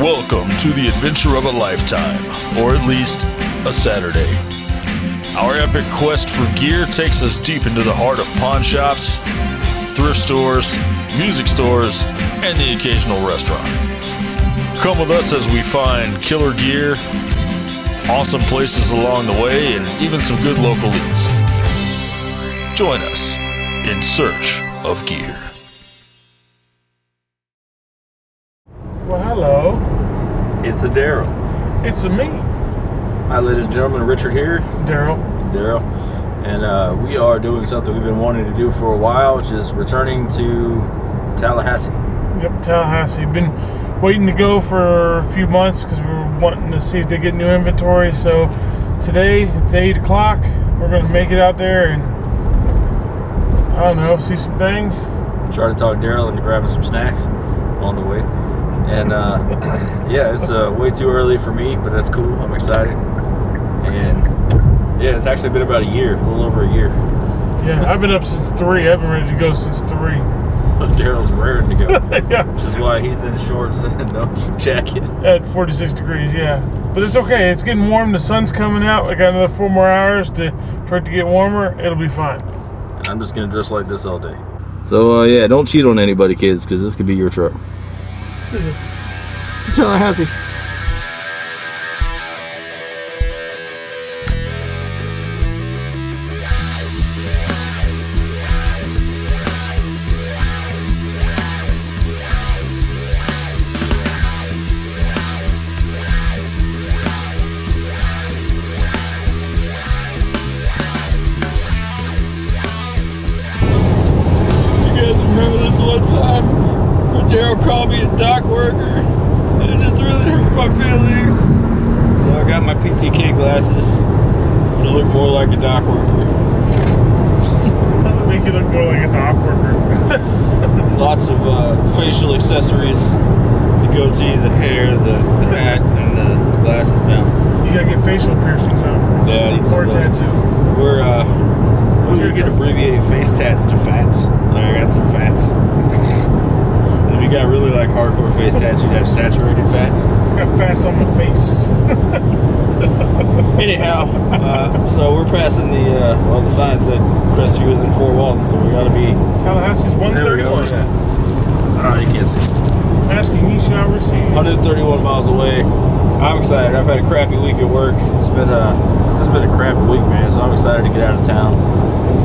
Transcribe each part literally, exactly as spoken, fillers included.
Welcome to the adventure of a lifetime, or at least a Saturday. Our epic quest for gear takes us deep into the heart of pawn shops, thrift stores, music stores, and the occasional restaurant. Come with us as we find killer gear, awesome places along the way, and even some good local eats. Join us in search of gear. Well, hello. It's a Darryl. It's a me. Hi, ladies and gentlemen. Richard here. Darryl. Darryl. And uh, we are doing something we've been wanting to do for a while, which is returning to Tallahassee. Yep, Tallahassee. Been waiting to go for a few months because we were wanting to see if they get new inventory. So today, it's eight o'clock. We're going to make it out there and, I don't know, see some things. Try to talk Darryl into grabbing some snacks on the way. And, uh, yeah, it's uh, way too early for me, but that's cool. I'm excited. And, yeah, it's actually been about a year, a little over a year. Yeah, I've been up since three. I've been ready to go since three. Daryl's raring to go. Yeah. Which is why he's in shorts and no jacket. At forty-six degrees, yeah. But it's okay. It's getting warm. The sun's coming out. I got another four more hours to, for it to get warmer. It'll be fine. And I'm just going to dress like this all day. So, uh, yeah, don't cheat on anybody, kids, because this could be your truck. To Tallahassee. Anyhow, uh, so we're passing the, uh, well, the sign said Crestview within four walls, so we gotta be... Tallahassee's one thirty-one. Yeah. Alright, you can't see. Asking, ye shall receive. one hundred thirty-one miles away. I'm excited. I've had a crappy week at work. It's been a, it's been a crappy week, man, so I'm excited to get out of town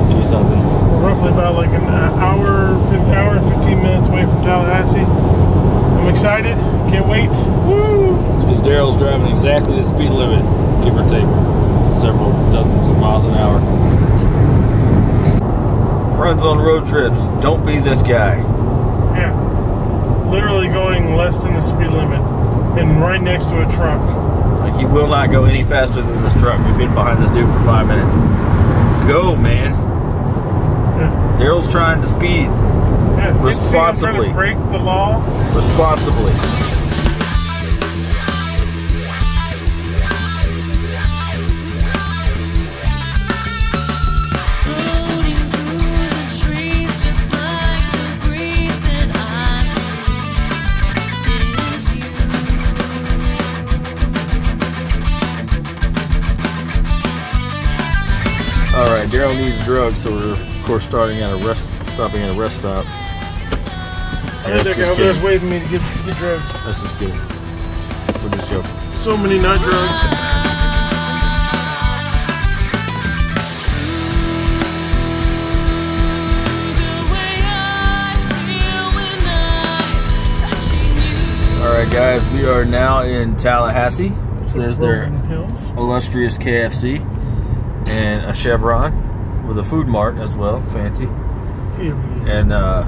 and do something. Roughly about like an hour, hour and fifteen minutes away from Tallahassee. I'm excited. Can't wait. Woo! It's because Daryl's driving exactly the speed limit. Give or take several dozens of miles an hour. Friends on road trips, don't be this guy. Yeah. Literally going less than the speed limit and right next to a truck. Like, he will not go any faster than this truck. We've been behind this dude for five minutes. Go, man. Yeah. Daryl's trying to speed. Yeah. Responsibly. Trying to break the law. Responsibly. Darryl needs drugs, so we're of course starting at a rest, stopping at a rest stop. And that's just kidding. Waving me to get the drugs. That's just kidding. We're just joking. So many not drugs. All right, guys, we are now in Tallahassee. So there's their illustrious K F C. And a Chevron with a food mart as well, fancy. And uh,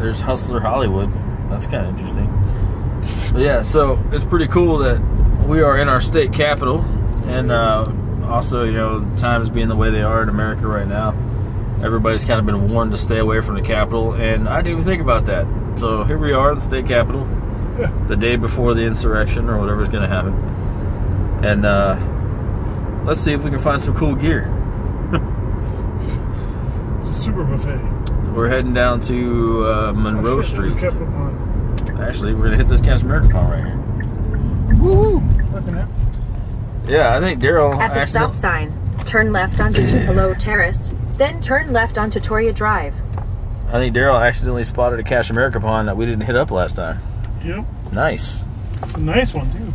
there's Hustler Hollywood. That's kind of interesting. But yeah, so it's pretty cool that we are in our state capital, and uh, also, you know, times being the way they are in America right now, everybody's kind of been warned to stay away from the capital, and I didn't even think about that. So here we are in the state capital, yeah. The day before the insurrection or whatever's going to happen, and. Uh, Let's see if we can find some cool gear. Super buffet. We're heading down to uh, Monroe Street. Actually, we're gonna hit this Cash America pawn right here. Woo! Looking at. Yeah, I think Darryl. At the stop sign, turn left onto Tupelo Terrace, then turn left onto Toria Drive. I think Darryl accidentally spotted a Cash America pawn that we didn't hit up last time. Yep. Nice. It's a nice one too.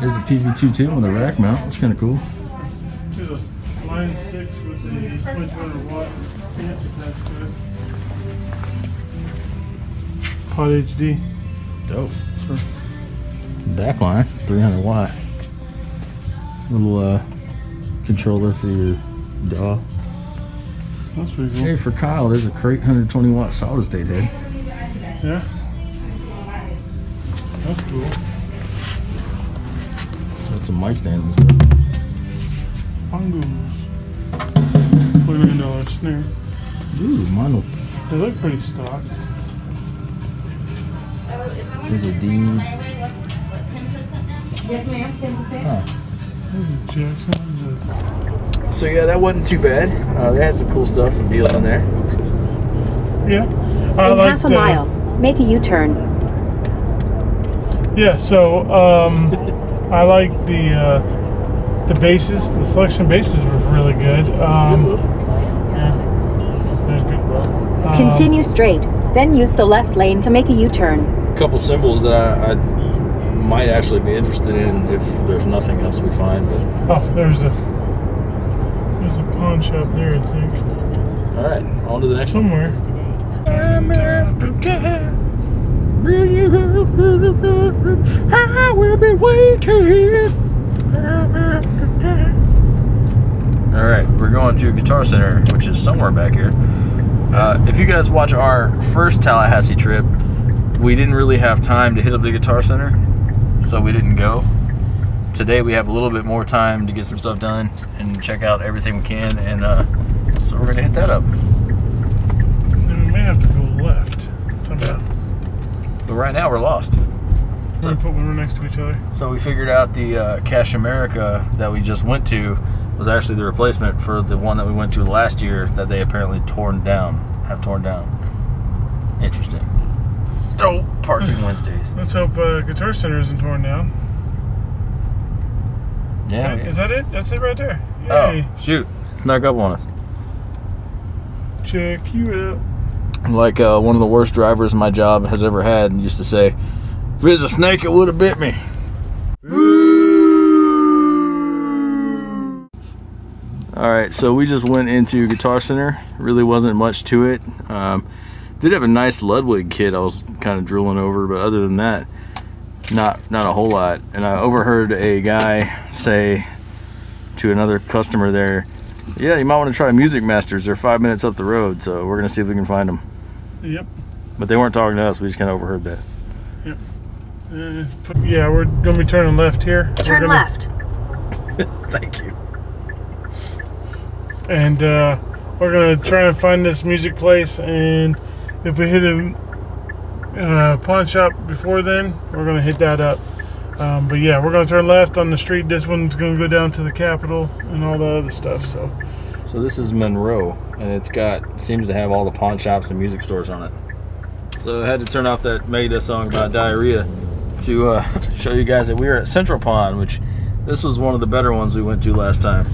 There's a P V twenty-two on the rack mount. That's kind of cool. There's a Line six with a twenty-two hundred watt amp attached to it. Pod H D. Dope. Sure. Back line, it's three hundred watt. Little uh, controller for your D A W. That's pretty cool. Hey, for Kyle, there's a Crate one hundred twenty watt solid state head. Yeah. That's cool. Some mic stands and stuff. Mongoose. twenty-nine dollar snare. Ooh, mine will... They look pretty stock. There's a D. Yes, ma'am. Huh. There's a Jackson. So, yeah, that wasn't too bad. Uh, they had some cool stuff, some deals on there. Yeah. I In half a mile, uh, make a U-turn. Yeah, so... Um, I like the uh, the bases. The selection bases were really good. Um, good yeah, there's good um, continue straight, then use the left lane to make a U-turn. A couple symbols that I, I might actually be interested in if there's nothing else we find. But oh, there's a there's a pawn shop there, I think. All right, on to the next somewhere. One. I'm after care. I will be waiting. Alright, we're going to Guitar Center, which is somewhere back here. Uh, if you guys watch our first Tallahassee trip, we didn't really have time to hit up the Guitar Center, so we didn't go. Today we have a little bit more time to get some stuff done and check out everything we can, and uh, so we're going to hit that up. Then we may have to go left somehow. But right now we're lost. So, we put one next to each other. So we figured out the uh, Cash America that we just went to was actually the replacement for the one that we went to last year that they apparently torn down, have torn down. Interesting. Dope parking Wednesdays. Let's hope uh, Guitar Center isn't torn down. Yeah. Wait, yeah. Is that it? That's it right there. Yay. Oh, shoot. It snuck up on us. Check you out. Like uh, one of the worst drivers my job has ever had used to say, if it was a snake, it would have bit me. Alright, so we just went into Guitar Center. Really wasn't much to it. Um, did have a nice Ludwig kit I was kind of drooling over, but other than that, not, not a whole lot. And I overheard a guy say to another customer there, yeah, you might want to try Music Masters. They're five minutes up the road, so we're going to see if we can find them. Yep. But they weren't talking to us. We just kind of overheard that. Yep. Uh, yeah, we're going to be turning left here. Turn gonna... left. Thank you. And uh, we're going to try and find this music place, and if we hit a uh, pawn shop before then, we're going to hit that up. Um, but yeah, we're going to turn left on the street. This one's going to go down to the Capitol and all that other stuff. So so this is Monroe, and it's got, seems to have all the pawn shops and music stores on it. So I had to turn off that Magda song by Diarrhea to uh, show you guys that we were at Central Pawn, which this was one of the better ones we went to last time.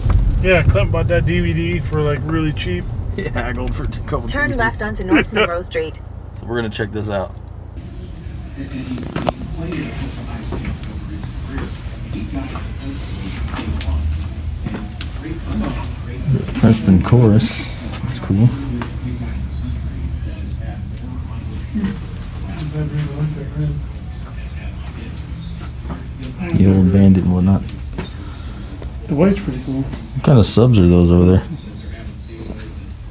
Yeah, Clint bought that D V D for like really cheap. Yeah, I go for a couple turn D V Ds. Left onto North Monroe Street. So we're going to check this out. Preston Chorus. That's cool. The old bandit and whatnot. The white's pretty cool. What kind of subs are those over there?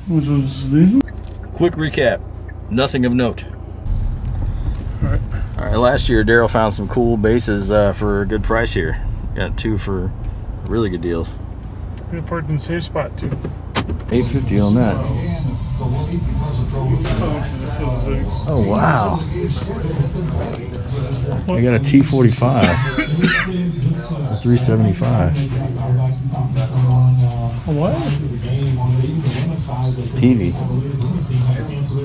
Which ones? These? Quick recap. Nothing of note. Alright. Alright, last year Darryl found some cool bases uh, for a good price here. Got two for really good deals. We parked in the same spot too. eight fifty on that. Oh wow! I got a T forty-five, a three seventy-five. What? Peavey.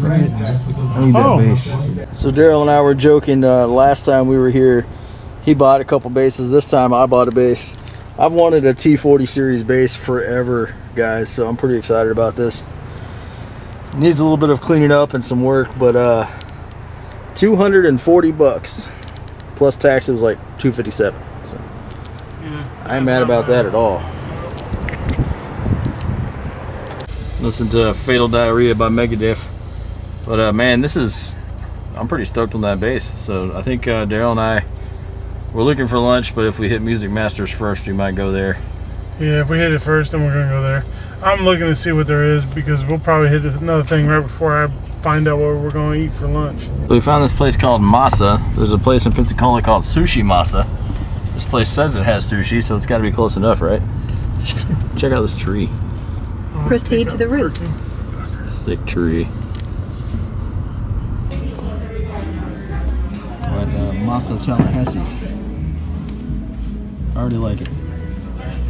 Right. I need that oh. bass. So Darryl and I were joking uh, last time we were here. He bought a couple basses. This time I bought a bass. I've wanted a T forty series bass forever, guys, so I'm pretty excited about this. Needs a little bit of cleaning up and some work, but uh, two hundred forty bucks plus tax. It was like two fifty-seven. So yeah, I ain't mad about that at all. Listen to Fatal Diarrhea by Megadeth. But uh, man, this is, I'm pretty stoked on that bass. So I think uh, Darryl and I, we're looking for lunch, but if we hit Music Masters first, we might go there. Yeah, if we hit it first, then we're gonna go there. I'm looking to see what there is, because we'll probably hit another thing right before I find out what we're gonna eat for lunch. So we found this place called Masa. There's a place in Pensacola called Sushi Masa. This place says it has sushi, so it's gotta be close enough, right? Check out this tree. Proceed to the route. Sick tree. Right, uh, Masa, Tallahassee. I already like it.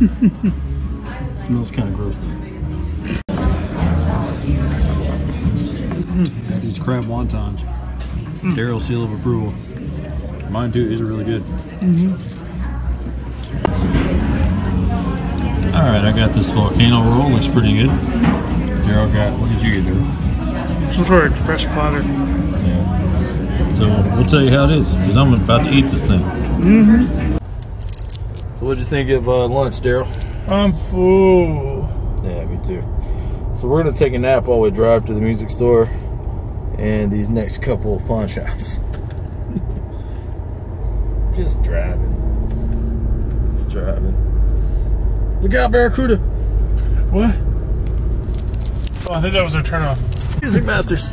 It smells kind of gross though. Mm. Got these crab wontons. Mm. Darryl seal of approval. Mine too. These are really good. Mm-hmm. All right, I got this volcano roll. Looks pretty good. Darryl got. What did you get, Darryl? Some sort of express platter. Yeah. So we'll tell you how it is, because I'm about to eat this thing. Mm-hmm. So what'd you think of uh, lunch, Darryl? I'm full. Yeah, me too. So we're gonna take a nap while we drive to the music store and these next couple of pawn shops. Just driving. Just driving. Look out, Barracuda! What? Oh, I think that was our turnoff. Music Masters.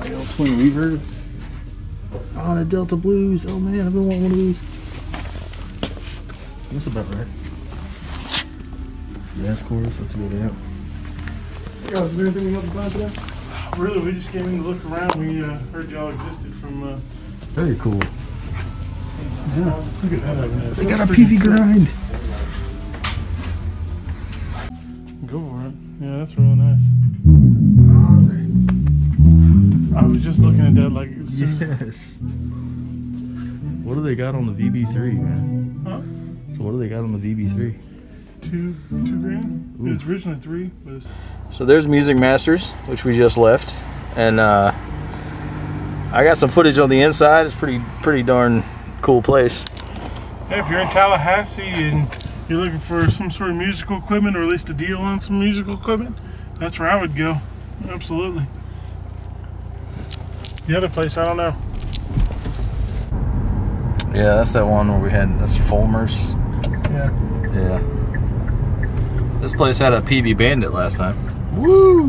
Real twin reverb. On a Delta Blues. Oh man, I've been wanting one of these. That's about right. Yes, of course. Let's go down. Hey guys, is there anything we have to buy today? Really, we just came in to look around. We uh, heard y'all existed from. Uh, Very cool. Yeah. Look at that. They got a Peavey grind. Go for it. Yeah, that's really nice. Oh, there. I was just looking at that like yes. What do they got on the V B three, man? Huh? So what do they got on the V B three? Two, two grand. Ooh. It was originally three. But it's... So there's Music Masters, which we just left, and uh, I got some footage on the inside. It's pretty, pretty darn cool place. Hey, if you're in Tallahassee and you're looking for some sort of musical equipment, or at least a deal on some musical equipment, that's where I would go. Absolutely. The other place, I don't know. Yeah, that's that one where we had, that's Fulmers. Yeah. Yeah. This place had a Peavey Bandit last time. Woo!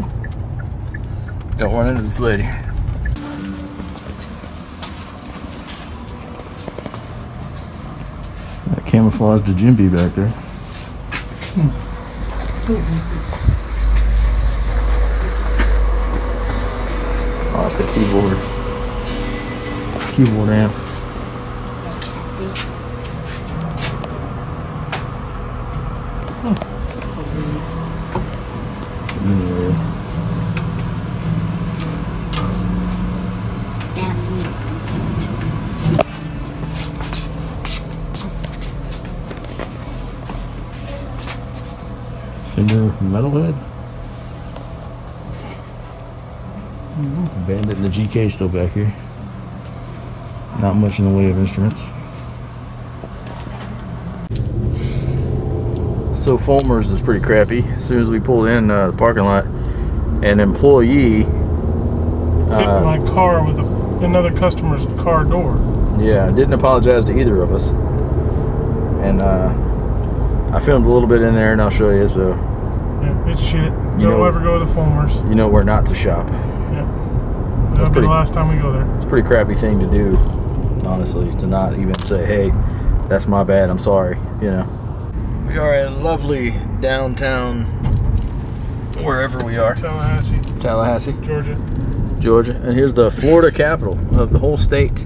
Don't run into this lady. That camouflaged a Jimby back there. Hmm. That's a keyboard. Keyboard amp. Hmm. Yeah. Finger metalhead? Bandit and the G K still back here. Not much in the way of instruments. So Fulmers is pretty crappy. As soon as we pulled in uh, the parking lot, an employee hit uh, my car with a, another customer's car door. Yeah, didn't apologize to either of us. And uh, I filmed a little bit in there, and I'll show you. So yeah, it's shit. Don't you know, ever go to the Fulmers. You know where not to shop. That'll be the last time we go there. It's a pretty crappy thing to do, honestly, to not even say, hey, that's my bad, I'm sorry, you know. We are in lovely downtown, wherever we are. Tallahassee. Tallahassee. Georgia. Georgia. And here's the Florida capital of the whole state.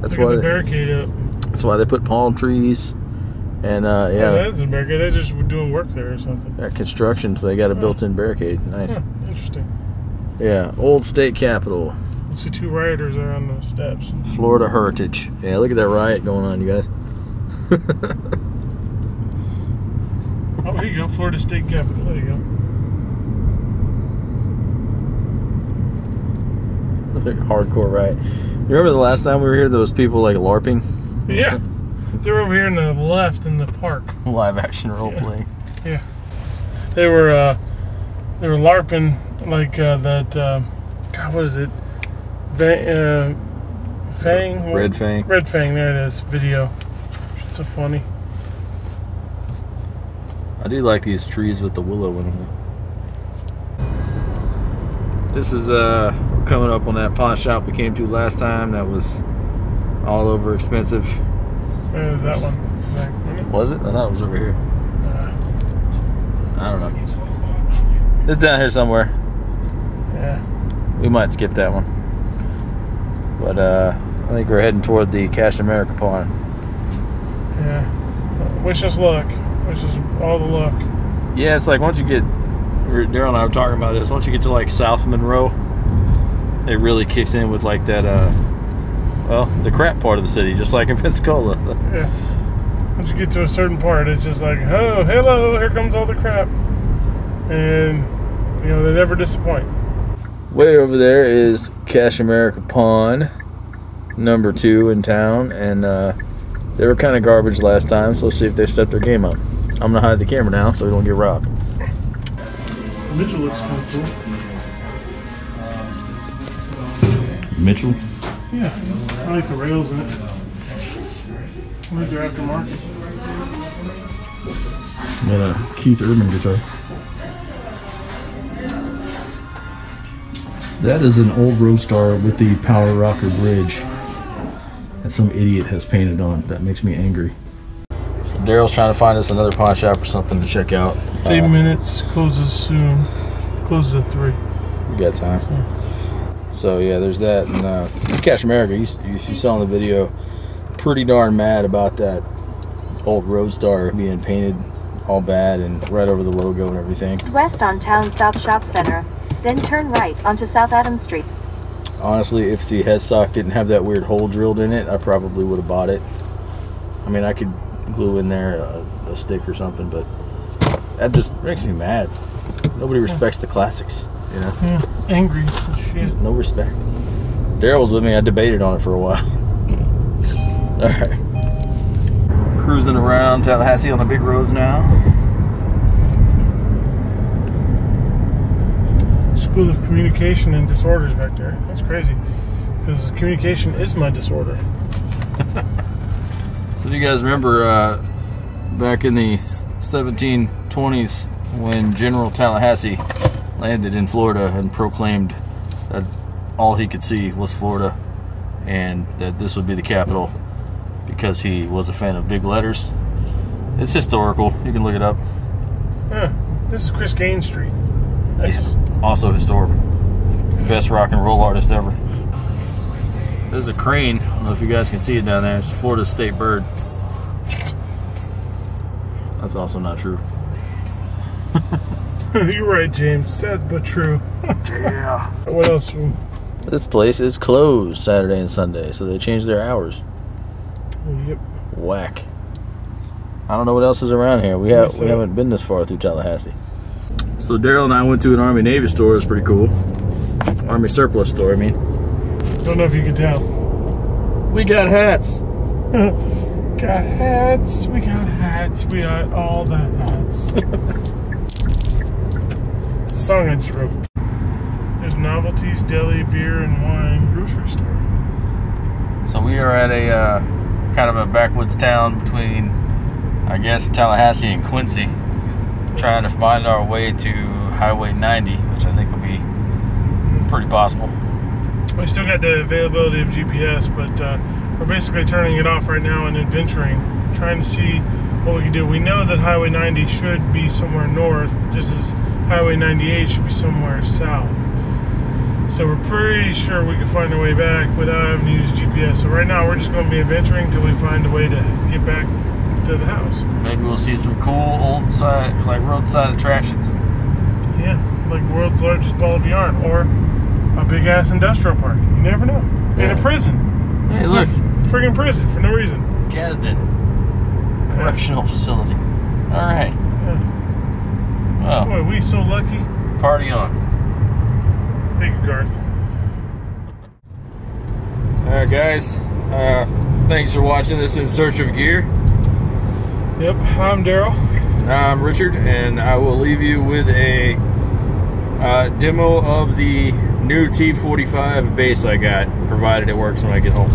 That's why they barricade up. That's why they put palm trees And uh, yeah, oh, that is a barricade. They're just doing work there or something. They're construction, so they got a oh. built-in barricade. Nice. Huh, interesting. Yeah, old state capitol. I see two rioters there on the steps. Florida Heritage. Yeah, look at that riot going on, you guys. Oh, here you go, Florida State Capitol. There you go. Like hardcore riot. You remember the last time we were here? Those people like LARPing. Yeah. They're over here in the left in the park. Live action role yeah. play. Yeah. They were uh, they were LARPing like uh, that. Uh, God, what is it? Va uh, Fang. Red what? Fang. Red Fang. There it is. Video. It's so funny. I do like these trees with the willow in them. This is uh, we're coming up on that pawn shop we came to last time. That was all over expensive. Where is that one? Back, it? Was it? I thought it was over here. Uh, I don't know. It's down here somewhere. Yeah. We might skip that one. But uh, I think we're heading toward the Cash America pawn. Yeah. Wish us luck. Wish us all the luck. Yeah, it's like once you get, Darryl and I were talking about this, once you get to like South Monroe, it really kicks in with like that, uh, well, the crap part of the city, just like in Pensacola. Yeah. Once you get to a certain part, it's just like, oh, hello, here comes all the crap. And, you know, they never disappoint. Way over there is Cash America Pawn, number two in town. And uh, they were kind of garbage last time, so let's see if they step their game up. I'm going to hide the camera now so we don't get robbed. Mitchell looks kind of cool. Mitchell? Yeah, I like the rails in it. I like their aftermarket. Got a Keith Urban guitar. That is an old Roadstar with the power rocker bridge that some idiot has painted on. That makes me angry. So Daryl's trying to find us another pawn shop or something to check out. It's eight uh, minutes. Closes soon. Closes at three. We got time. So. So yeah, there's that, and uh, it's Cash America. You, you, you saw in the video, pretty darn mad about that old Roadstar being painted all bad and right over the logo and everything. West on town, South Shop Center, then turn right onto South Adams Street. Honestly, if the headstock didn't have that weird hole drilled in it, I probably would have bought it. I mean, I could glue in there a, a stick or something, but that just makes me mad. Nobody respects the classics. You know? Yeah, angry as shit. No respect. Darryl was with me. I debated on it for a while. All right. Cruising around Tallahassee on the big roads now. School of Communication and Disorders back there. That's crazy. Because communication is my disorder. So do you guys remember uh, back in the seventeen twenties when General Tallahassee landed in Florida and proclaimed that all he could see was Florida and that this would be the capital because he was a fan of big letters? It's historical. You can look it up. Huh. This is Chris Gaines Street. Nice. He's also historical. Best rock and roll artist ever. There's a crane. I don't know if you guys can see it down there. It's Florida State Bird. That's also not true. You're right, James. Sad but true. Yeah. What else? This place is closed Saturday and Sunday, so they changed their hours. Yep. Whack. I don't know what else is around here. We have we haven't been this far through Tallahassee. So Darryl and I went to an Army Navy store. It's pretty cool. Army surplus store. I mean. Don't know if you can tell. We got hats. Got hats. We got hats. We got all the hats. Song I just wrote. There's novelties, deli, beer, and wine, grocery store. So we are at a uh, kind of a backwoods town between, I guess, Tallahassee and Quincy, trying to find our way to Highway ninety, which I think will be pretty possible. We still got the availability of G P S, but uh, we're basically turning it off right now and adventuring, trying to see what we can do. We know that Highway ninety should be somewhere north, just as Highway ninety-eight should be somewhere south. So we're pretty sure we can find a way back without having to use G P S. So right now we're just going to be adventuring until we find a way to get back to the house. Maybe we'll see some cool old side, like roadside attractions. Yeah, like world's largest ball of yarn or a big ass industrial park. You never know. Yeah. And a prison. Hey, look, friggin' prison for no reason. Gadsden Correctional yeah. Facility. All right. Yeah. Wow. Boy, we so lucky. Party on. Thank you, Garth. All right, guys. Uh, thanks for watching this In Search of Gear. Yep, I'm Darryl. I'm Richard, and I will leave you with a uh, demo of the new T forty-five bass I got, provided it works when I get home.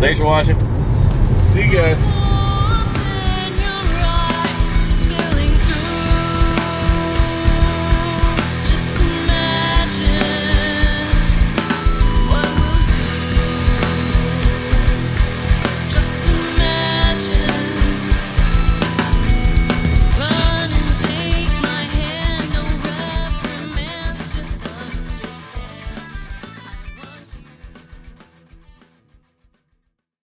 Thanks for watching. See you guys.